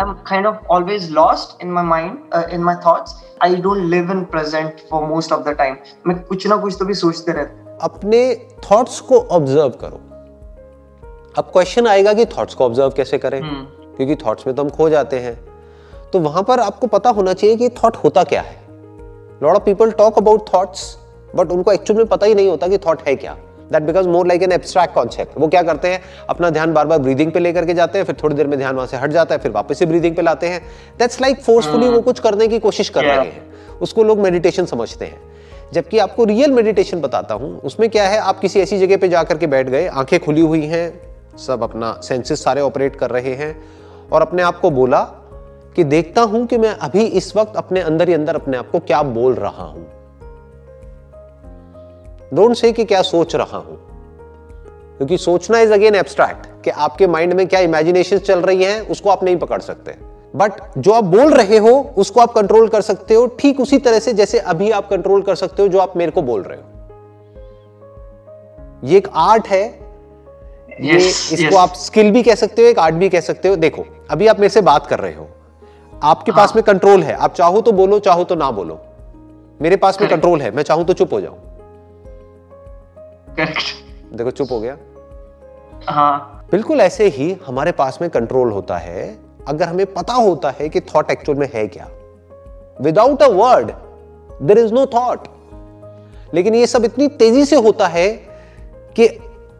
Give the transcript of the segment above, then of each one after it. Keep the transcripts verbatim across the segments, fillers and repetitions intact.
I'm kind of always lost in my mind, uh, in my thoughts. I don't live in present for most of the time. मैं कुछ ना कुछ तो भी सोचते रहते। अपने thoughts को observe करो। अब question आएगा कि thoughts को observe कैसे करें? hmm. क्योंकि thoughts में तो हम खो जाते हैं। तो वहाँ पर आपको पता होना चाहिए कि thought होता क्या है। Lot of people talk about thoughts, but उनको actually में पता ही नहीं होता कि thought है क्या। That becomes more like an abstract concept. वो क्या करते हैं, अपना ध्यान बार बार ब्रीदिंग पे लेकर के जाते हैं, फिर थोड़ी देर में ध्यान वहाँ से हट जाता है, फिर वापस से ब्रीदिंग पे लाते हैं। That's like forcefully वो कुछ करने की कोशिश कर रहे हैं, उसको लोग मेडिटेशन समझते हैं। जबकि आपको रियल मेडिटेशन बताता हूँ, उसमें क्या है, आप किसी ऐसी जगह पे जा करके बैठ गए, आंखें खुली हुई हैं, सब अपना सेंसेस सारे ऑपरेट कर रहे हैं, और अपने आप को बोला कि देखता हूँ कि मैं अभी इस वक्त अपने अंदर ही अंदर अपने आप को क्या बोल रहा हूँ। डोंट से कि क्या सोच रहा हूं, क्योंकि सोचना इज अगेन एब्स्ट्रैक्ट, कि आपके माइंड में क्या इमेजिनेशन चल रही हैं उसको आप नहीं पकड़ सकते। बट जो आप बोल रहे हो उसको आप कंट्रोल कर सकते हो, ठीक उसी तरह से जैसे अभी आप कंट्रोल कर सकते हो जो आप मेरे को बोल रहे हो। ये एक आर्ट है, ये yes, इसको yes. आप स्किल भी कह सकते हो, एक आर्ट भी कह सकते हो। देखो अभी आप मेरे से बात कर रहे हो, आपके हाँ. पास में कंट्रोल है, आप चाहो तो बोलो चाहो तो ना बोलो। मेरे पास में कंट्रोल है, मैं चाहूं तो चुप हो जाऊं। देखो चुप हो गया। हाँ बिल्कुल ऐसे ही हमारे पास में कंट्रोल होता है अगर हमें पता होता है कि थॉट एक्चुअल में है क्या। Without a word there is no thought. लेकिन ये सब इतनी तेजी से होता है कि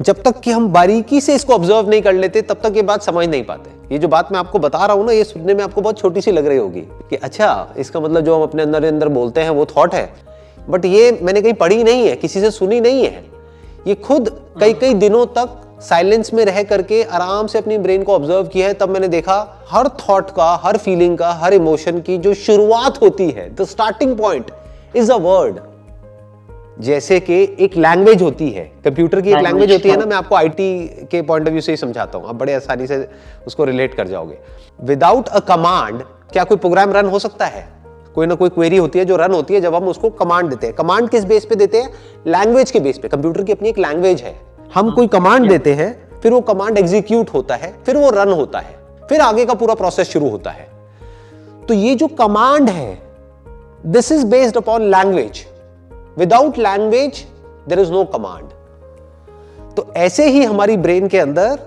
जब तक कि हम बारीकी से इसको ऑब्जर्व नहीं कर लेते तब तक ये बात समझ नहीं पाते। ये जो बात मैं आपको बता रहा हूं ना, ये सुनने में आपको बहुत छोटी सी लग रही होगी कि अच्छा इसका मतलब जो हम अपने अंदर अंदर बोलते हैं वो थॉट है। बट ये मैंने कहीं पढ़ी नहीं है, किसी से सुनी नहीं है, ये खुद कई कई दिनों तक साइलेंस में रह करके आराम से अपनी ब्रेन को ऑब्जर्व किया है। तब मैंने देखा हर थॉट का, हर फीलिंग का, हर इमोशन की जो शुरुआत होती है, the starting point is a word. जैसे कि एक लैंग्वेज होती है, कंप्यूटर की एक लैंग्वेज होती है ना, मैं आपको आईटी के पॉइंट ऑफ व्यू से ही समझाता हूँ, आप बड़े आसानी से उसको रिलेट कर जाओगे। विदाउट अ कमांड क्या कोई प्रोग्राम रन हो सकता है? कोई ना कोई क्वेरी होती है जो रन होती है जब हम उसको कमांड देते हैं। कमांड किस बेस पे देते हैं? लैंग्वेज के बेस पे। कंप्यूटर की अपनी एक लैंग्वेज है, हम कोई कमांड देते हैं, फिर वो कमांड एग्जीक्यूट होता है, फिर वो रन होता है, फिर आगे का पूरा प्रोसेस शुरू होता है। तो ये जो कमांड है this is based upon language. Without language there is no command. तो ऐसे ही हमारी ब्रेन के अंदर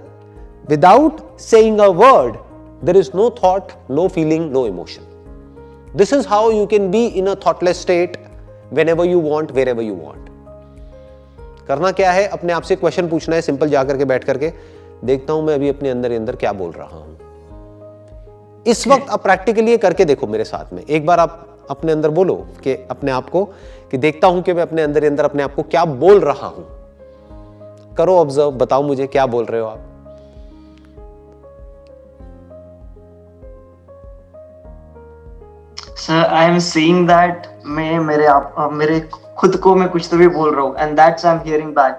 without saying a word there is no thought, no feeling, no emotion. This is how you can be in a thoughtless state whenever you want, wherever you want. करना क्या है, अपने आप से क्वेश्चन पूछना है, सिंपल जाकर के बैठ करके देखता हूं मैं अभी अपने अंदर अंदर क्या बोल रहा हूं इस वक्त। आप प्रैक्टिकली ये करके देखो मेरे साथ में, एक बार आप अपने अंदर बोलो कि अपने आप को कि देखता हूं कि मैं अपने अंदर अंदर अपने आप को क्या बोल रहा हूं। करो ऑब्जर्व, बताओ मुझे क्या बोल रहे हो आप। Sir, I am saying that मैं मेरे आप मेरे खुद को मैं कुछ तो भी बोल रहा हूँ and that's I'm hearing back.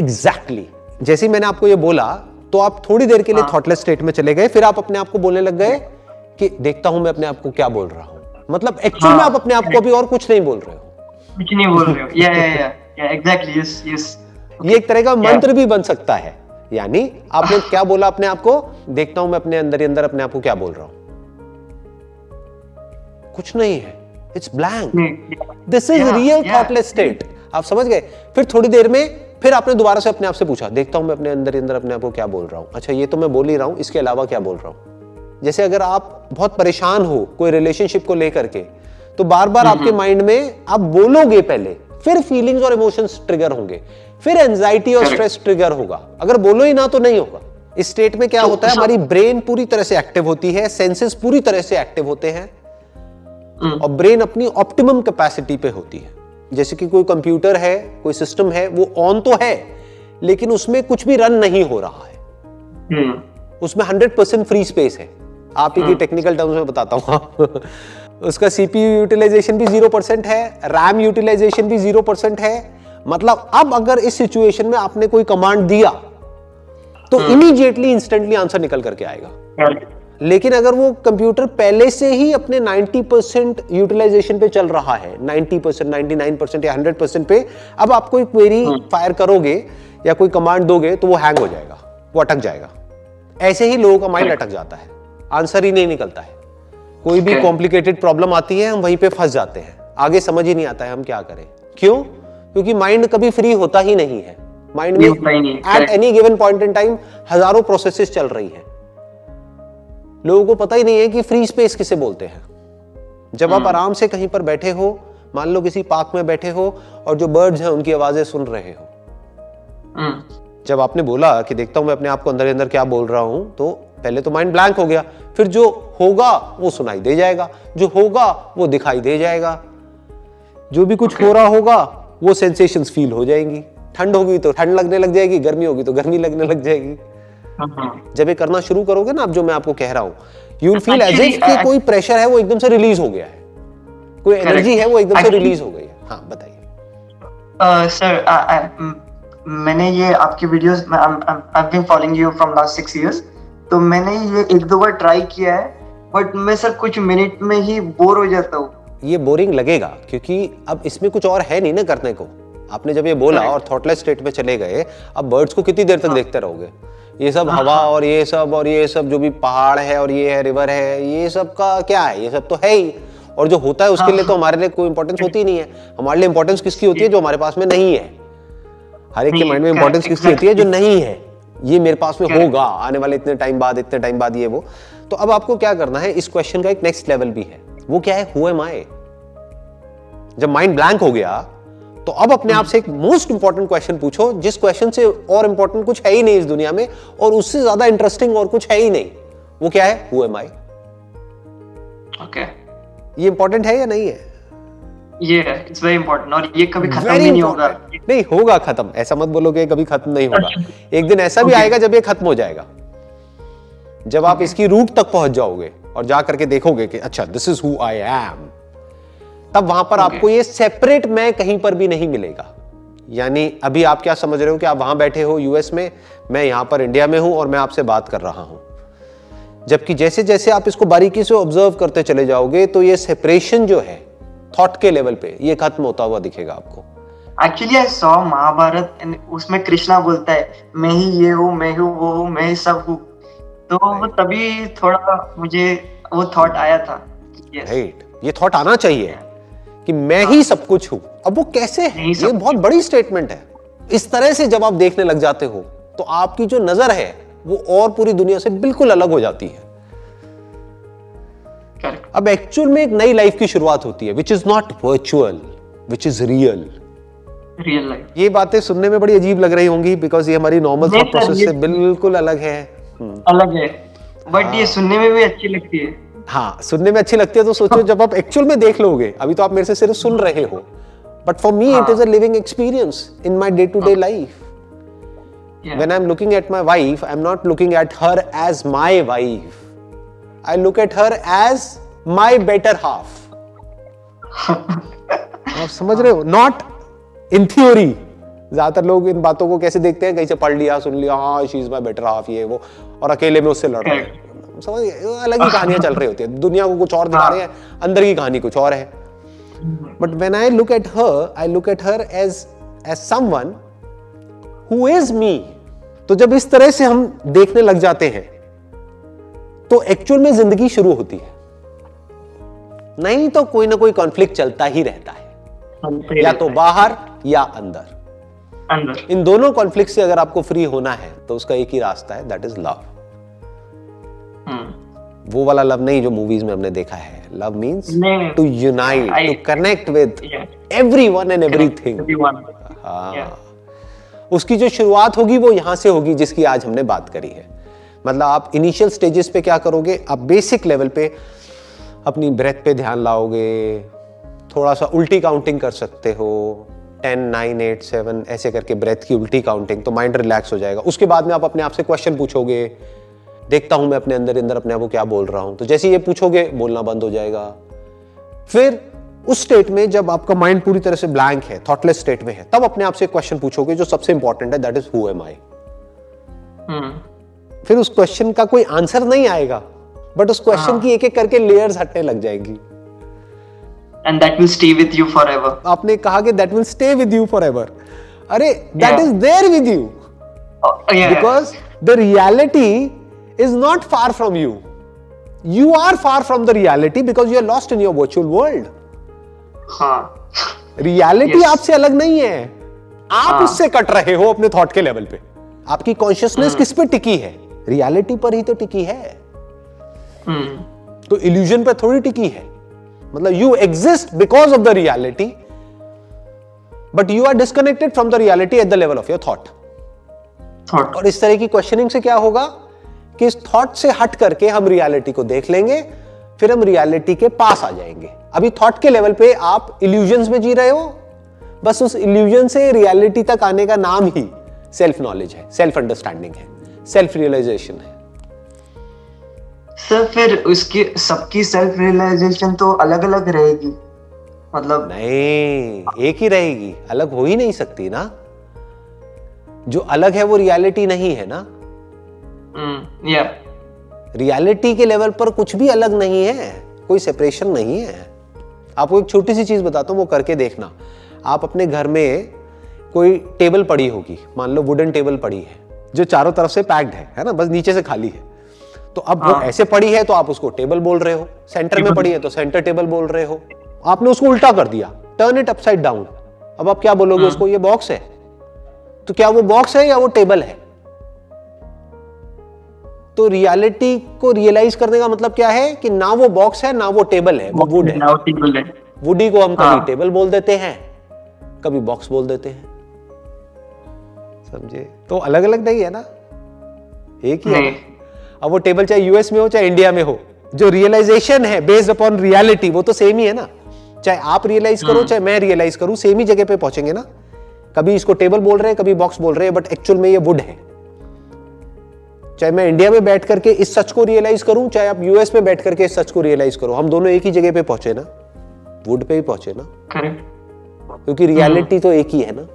Exactly. जैसे मैंने आपको ये बोला तो आप थोड़ी देर के लिए थॉटलेस स्टेट में चले गए, फिर आप अपने आप को बोलने लग गए कि देखता हूँ मैं अपने आप को क्या बोल रहा हूँ। मतलब एक्चुअली आप अपने आप को अभी और कुछ नहीं बोल रहे हो, कुछ नहीं बोल रहे हो। yeah, yeah, yeah. Yeah, exactly. Yes, yes. Okay. ये एक तरह का मंत्र yeah. भी बन सकता है। यानी आपने क्या बोला अपने आप को, देखता हूँ मैं अपने अंदर ही अंदर अपने आप को क्या बोल रहा हूँ। कुछ नहीं है, it's blank. This is real thoughtless state. आप समझ गए? फिर थोड़ी देर में फिर आपने दोबारा से अपने आप से पूछा, देखता हूं मैं अपने अंदर अंदर अपने आप को क्या बोल रहा हूं। अच्छा ये तो मैं बोल ही रहा हूं, इसके अलावा क्या बोल रहा हूं। जैसे अगर आप बहुत परेशान हो कोई रिलेशनशिप को लेकर के, तो बार बार आपके माइंड में आप बोलोगे पहले, फिर फीलिंग्स और इमोशंस ट्रिगर होंगे, फिर एंजाइटी और स्ट्रेस ट्रिगर होगा। अगर बोलो ही ना तो नहीं होगा। इस स्टेट में क्या होता है, हमारी ब्रेन पूरी तरह से एक्टिव होती है, सेंसेस पूरी तरह से एक्टिव होते हैं और ब्रेन अपनी ऑप्टिमम कैपेसिटी पे होती है। जैसे कि कोई कंप्यूटर है, कोई सिस्टम है, वो ऑन तो है लेकिन उसमें कुछ भी रन नहीं हो रहा है, उसमें हंड्रेड परसेंट फ्री स्पेस है। आप ही की टेक्निकल टर्म्स में बताता हूँ उसका सीपीयू यूटिलाइजेशन भी जीरो परसेंट है, रैम यूटिलाइजेशन भी जीरो परसेंट है। मतलब अब अगर इस सिचुएशन में आपने कोई कमांड दिया तो इमीडिएटली इंस्टेंटली आंसर निकल करके आएगा। लेकिन अगर वो कंप्यूटर पहले से ही अपने नाइंटी परसेंट यूटिलाइजेशन पे चल रहा है, ninety percent, ninety nine percent या हंड्रेड परसेंट पे, अब आप कोई क्वेरी फायर करोगे या कोई कमांड दोगे तो वो हैंग हो जाएगा, वो अटक जाएगा। ऐसे ही लोगों का माइंड अटक जाता है। आंसर ही नहीं निकलता है। कोई भी कॉम्प्लिकेटेड प्रॉब्लम आती है, हम वहीं पे फंस जाते हैं, आगे समझ ही नहीं आता है हम क्या करें। क्यों? क्योंकि माइंड कभी फ्री होता ही नहीं है। माइंड में at any given point in time हजारों प्रोसेसेस चल रही हैं। लोगों को पता ही नहीं है कि फ्री स्पेस किसे बोलते हैं। जब आप आराम से कहीं पर बैठे हो, मान लो किसी पार्क में बैठे हो और जो बर्ड्स हैं उनकी आवाजें सुन रहे हो, जब आपने बोला कि देखता हूं मैं अपने आप को अंदर अंदर क्या बोल रहा हूं, तो पहले तो माइंड ब्लैंक हो गया, फिर जो होगा वो सुनाई दे जाएगा, जो होगा वो दिखाई दे जाएगा, जो भी कुछ okay. हो रहा होगा वो सेंसेशंस फील हो जाएंगी। ठंड होगी तो ठंड लगने लग जाएगी, गर्मी होगी तो गर्मी लगने लग जाएगी। uh-huh. जब ये करना शुरू करोगे ना, अब जो मैं आपको कह रहा हूँ, you will feel as if कि कोई प्रेशर है वो एकदम से रिलीज हो गया है, कोई एनर्जी है वो एकदम से रिलीज हो गई है। हाँ बताइए सर, मैंने ये आपकी videos I been following you from last six years, तो मैंने ये एक दो बार ट्राई किया है, बट मैं सर कुछ मिनट में ही बोर हो जाता हूँ। ये बोरिंग लगेगा क्योंकि अब इसमें कुछ और है नहीं ना करने को। आपने जब ये बोला और थॉटलेस स्टेट में चले गए, अब बर्ड्स को कितनी देर तक हाँ। देखते रहोगे? ये सब हाँ। हवा और ये सब और ये सब जो भी पहाड़ है और ये है रिवर है, ये सब का क्या है? ये सब तो है ही, और जो होता है उसके हाँ। लिए तो हमारे लिए कोई इंपॉर्टेंस होती ही नहीं है। हमारे लिए इंपॉर्टेंस किसकी होती है? जो हमारे पास में नहीं है। हर एक के माइंड में इंपॉर्टेंस किसकी होती है? जो नहीं है। ये मेरे पास में होगा आने वाले इतने टाइम बाद, इतने टाइम बाद ये वो। तो अब आपको क्या करना है, इस क्वेश्चन का एक नेक्स्ट लेवल भी है, वो क्या है? Who am I? जब माइंड ब्लैंक हो गया तो अब अपने आप से एक मोस्ट इंपॉर्टेंट क्वेश्चन पूछो, जिस क्वेश्चन से और इंपॉर्टेंट कुछ है ही नहीं इस दुनिया में, और उससे ज्यादा इंटरेस्टिंग और कुछ है ही नहीं। वो क्या है? Who am I? Okay. ये इंपॉर्टेंट है या नहीं है? ये इट्स वेरी इंपॉर्टेंट, और ये कभी खत्म भी नहीं होगा। नहीं होगा खत्म, ऐसा मत बोलो कि कभी खत्म नहीं होगा। एक दिन ऐसा भी आएगा जब ये खत्म हो जाएगा, जब आप इसकी रूट तक पहुंच जाओगे और जा करके देखोगे कि अच्छा this is who I am, तब वहां पर आपको ये सेपरेट मैं कहीं पर भी नहीं मिलेगा। यानी अभी आप क्या समझ रहे हो कि आप वहां बैठे हो यूएस में, मैं यहां पर इंडिया में हूं और मैं आपसे बात कर रहा हूं। जबकि जैसे जैसे आप इसको बारीकी से ऑब्जर्व करते चले जाओगे तो ये सेपरेशन जो है थॉट के लेवल पे, ये खत्म होता हुआ दिखेगा आपको। एक्चुअली आई सॉ महाभारत, उसमें कृष्णा बोलता है मैं ही ये हूँ, मैं हूँ वो हूँ, मैं ही सब हूँ, तो तभी थोड़ा मुझे वो थॉट आया था। yes. right. ये थॉट आना चाहिए कि मैं ही सब कुछ हूँ। अब वो कैसे है? ये बहुत बड़ी स्टेटमेंट है। इस तरह से जब आप देखने लग जाते हो तो आपकी जो नजर है वो और पूरी दुनिया से बिल्कुल अलग हो जाती है। अब एक्चुअल में एक नई लाइफ की शुरुआत होती है, which is not virtual, which is real. Real life. ये बातें सुनने में बड़ी अजीब लग रही होंगी, because ये हमारी normal thought process से बिल्कुल अलग है। अलग है, but ये सुनने में भी अच्छी लगती है। हाँ, सुनने में अच्छी लगती है तो सोचो जब आप एक्चुअल में देख लोगे। अभी तो आप मेरे से सिर्फ सुन रहे हो, but for me it is a living experience in my day-to-day life. When I'm looking at my wife, I'm not looking at her as my wife. I look at her as my better half. आप समझ रहे हो? Not in theory. ज्यादातर लोग इन बातों को कैसे देखते हैं, कहीं से पढ़ लिया, सुन लिया, हाँ she is my better half ये वो, और अकेले में उससे लड़ रहे हैं। समझ गए? अलग ही कहानियां चल रही होती है, दुनिया को कुछ और दिखा रहे हैं, अंदर की कहानी कुछ और है। But when I look at her, I look at her as as someone who is me. तो जब इस तरह से हम देखने लग जाते हैं तो एक्चुअल में जिंदगी शुरू होती है, नहीं तो कोई ना कोई कॉन्फ्लिक्ट चलता ही रहता है, या तो बाहर या अंदर अंदर। इन दोनों कॉन्फ्लिक्ट से अगर आपको फ्री होना है तो उसका एक ही रास्ता है, दैट इज लव। वो वाला लव नहीं जो मूवीज में हमने देखा है। Love means to unite, to connect with everyone and everything. हाँ, उसकी जो शुरुआत होगी वो यहां से होगी जिसकी आज हमने बात करी है। मतलब आप इनिशियल स्टेजेस पे क्या करोगे, आप बेसिक लेवल पे अपनी ब्रेथ पे ध्यान लाओगे, थोड़ा सा उल्टी काउंटिंग कर सकते हो, टेन नाइन एट सेवन ऐसे करके ब्रेथ की उल्टी काउंटिंग, तो माइंड रिलैक्स हो जाएगा। उसके बाद में आप अपने आप से क्वेश्चन पूछोगे, देखता हूं मैं अपने अंदर अंदर अपने आप को क्या बोल रहा हूं। तो जैसे ये पूछोगे बोलना बंद हो जाएगा। फिर उस स्टेट में जब आपका माइंड पूरी तरह से ब्लैंक है, थॉटलेस स्टेट में है, तब अपने आप से क्वेश्चन पूछोगे जो सबसे इंपॉर्टेंट है, that is who am I. फिर उस क्वेश्चन का कोई आंसर नहीं आएगा, बट उस क्वेश्चन की एक एक करके लेयर्स हटने लग जाएंगी। And that will stay with you forever. आपने कहा कि that will stay with you forever. अरे that yeah. is there with you. Oh, yeah. Because the reality is not far from you. you are far from the reality because you are lost in your virtual world. हाँ. Reality yes. आपसे अलग नहीं है, आप हाँ. उससे cut रहे हो अपने थॉट के लेवल पे. आपकी कॉन्शियसनेस किस पे टिकी है? रियलिटी पर ही तो टिकी है, तो इल्यूजन पे थोड़ी टिकी है. मतलब you exist because of the reality but you are disconnected from the reality at the level of your thought. और इस तरह की क्वेश्चनिंग से क्या होगा कि इस थॉट से हट करके हम रियलिटी को देख लेंगे, फिर हम रियलिटी के पास आ जाएंगे. अभी थॉट के लेवल पे आप इल्यूजन्स में जी रहे हो, बस उस इल्यूजन से रियलिटी तक आने का नाम ही सेल्फ नॉलेज है, सेल्फ अंडरस्टैंडिंग है, सेल्फ रियलाइजेशन है. सर फिर उसकी सबकी सेल्फ रियलाइजेशन तो अलग अलग रहेगी, मतलब नहीं एक ही रहेगी, अलग हो ही नहीं सकती ना. जो अलग है वो रियलिटी नहीं है ना. या रियलिटी के लेवल पर कुछ भी अलग नहीं है, कोई सेपरेशन नहीं है. आपको एक छोटी सी चीज बताता हूँ, वो करके देखना. आप अपने घर में कोई टेबल पड़ी होगी, मान लो वुडन टेबल पड़ी है जो चारों तरफ से पैक्ड है, है ना, बस नीचे से खाली है. तो अब वो ऐसे पड़ी है तो आप उसको टेबल बोल रहे हो, सेंटर में पड़ी है तो सेंटर टेबल बोल रहे हो. आपने उसको उल्टा कर दिया, टर्न इट अपसाइड डाउन. अब आप क्या बोलोगे उसको? ये बॉक्स है. तो क्या वो बॉक्स है या वो टेबल है? तो रियलिटी को रियलाइज करने का मतलब क्या है कि ना वो बॉक्स है ना वो टेबल है, वो वुड है. वुडी को हम कभी टेबल बोल देते हैं, कभी बॉक्स बोल देते हैं. समझे? तो अलग अलग नहीं है ना, एक ही है. अब वो टेबल चाहे यूएस में हो चाहे इंडिया में हो, जो रियलाइजेशन है बेस्ड अपॉन रियलिटी वो तो सेम ही है ना. चाहे आप रियलाइज करो चाहे मैं रियलाइज करूं, सेम ही जगह पे पहुंचेंगे ना. कभी इसको टेबल बोल रहे हैं, कभी बॉक्स बोल रहे हैं, बट एक्चुअल में ये वुड है. चाहे मैं इंडिया में बैठ करके इस सच को रियलाइज करूं, चाहे आप यूएस में बैठ करके इस सच को रियलाइज करो, हम दोनों एक ही जगह पे पहुंचे ना, वुड पे ही पहुंचे ना. करेक्ट, क्योंकि रियलिटी तो एक ही है ना.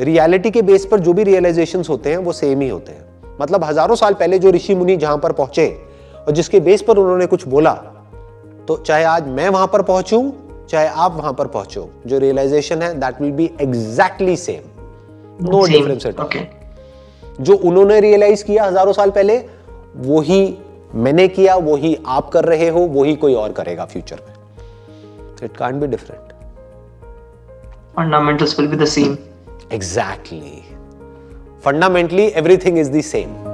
रियलिटी के बेस पर जो भी रियलाइजेशंस होते हैं वो सेम ही होते हैं. मतलब हजारों साल पहले जो ऋषि मुनि जहां पर पहुंचे और जिसके बेस पर उन्होंने कुछ बोला, तो चाहे आज मैं वहां पर पहुंचूं चाहे आप वहां पर पहुंचो, जो रियलाइजेशन है that will be exactly same, no difference at all. जो उन्होंने रियलाइज किया हजारों साल पहले वही मैंने किया, वही आप कर रहे हो, वही कोई और करेगा फ्यूचर में. It can't be different. Fundamentals will be the same. Exactly. Fundamentally, everything is the same.